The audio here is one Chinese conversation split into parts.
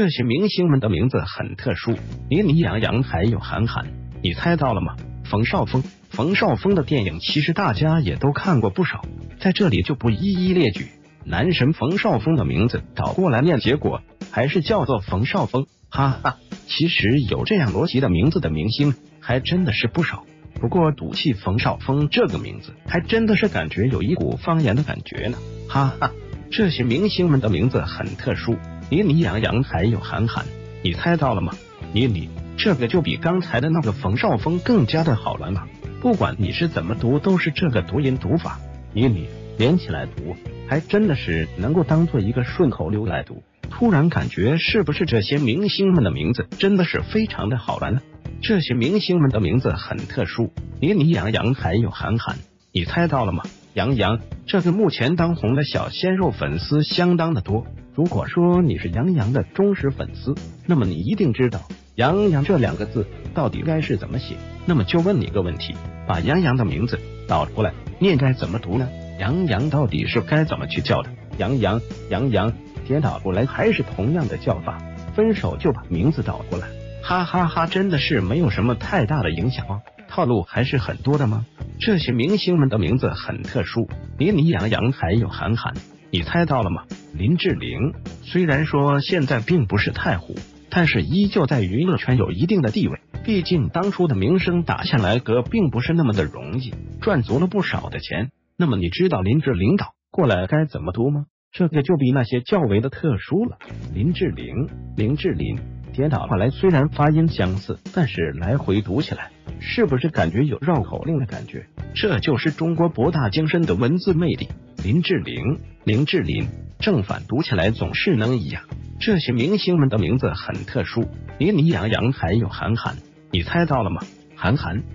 这些明星们的名字很特殊，林杨洋还有韩寒，你猜到了吗？冯绍峰的电影其实大家也都看过不少，在这里就不一一列举。男神冯绍峰的名字倒过来念，结果还是叫做冯绍峰，哈哈。其实有这样逻辑的名字的明星还真的是不少，不过赌气冯绍峰这个名字还真的是感觉有一股方言的感觉呢，哈哈。这些明星们的名字很特殊，林杨洋还有韩寒，你猜到了吗？这个就比刚才的那个冯绍峰更加的好玩了，不管你是怎么读都是这个读音读法，你连起来读还真的是能够当做一个顺口溜来读，突然感觉是不是这些明星们的名字真的是非常的好玩呢？这些明星们的名字很特殊，林杨还有韩寒，你猜到了吗？杨洋这个目前当红的小鲜肉粉丝相当的多，如果说你是杨洋的忠实粉丝，那么你一定知道杨洋这两个字到底该是怎么写，那么就问你个问题，把杨洋的名字倒出来念该怎么读呢？杨洋到底是该怎么去叫的？杨洋颠倒过来还是同样的叫法，分手就把名字倒过来，哈哈哈，真的是没有什么太大的影响啊，套路还是很多的吗？这些明星们的名字很特殊，林杨还有韩寒，你猜到了吗？林志玲虽然说现在并不是太火，但是依旧在娱乐圈有一定的地位，毕竟当初的名声打下来可并不是那么的容易，赚足了不少的钱，那么你知道林志玲倒过来该怎么读吗？这个就比那些较为的特殊了，林志玲颠倒过来虽然发音相似，但是来回读起来是不是感觉有绕口令的感觉？这就是中国博大精深的文字魅力，林志玲正反读起来总是能一样。这些明星们的名字很特殊，林杨还有韩寒，你猜到了吗？韩寒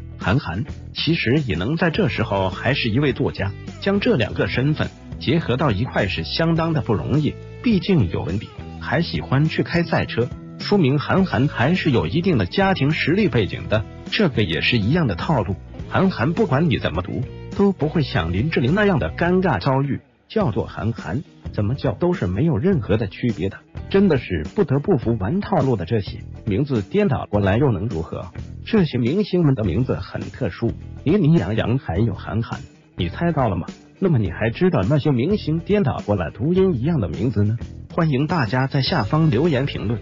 其实也能在这时候还是一位作家，将这两个身份结合到一块是相当的不容易，毕竟有文笔，还喜欢去开赛车，说明韩寒还是有一定的家庭实力背景的，这个也是一样的套路。韩寒不管你怎么读都不会像林志玲那样的尴尬遭遇，叫做韩寒怎么叫都是没有任何的区别的，真的是不得不服玩套路的这些名字颠倒过来又能如何？这些明星们的名字很特殊，林杨还有韩寒，你猜到了吗？那么你还知道那些明星颠倒过来读音一样的名字呢？欢迎大家在下方留言评论。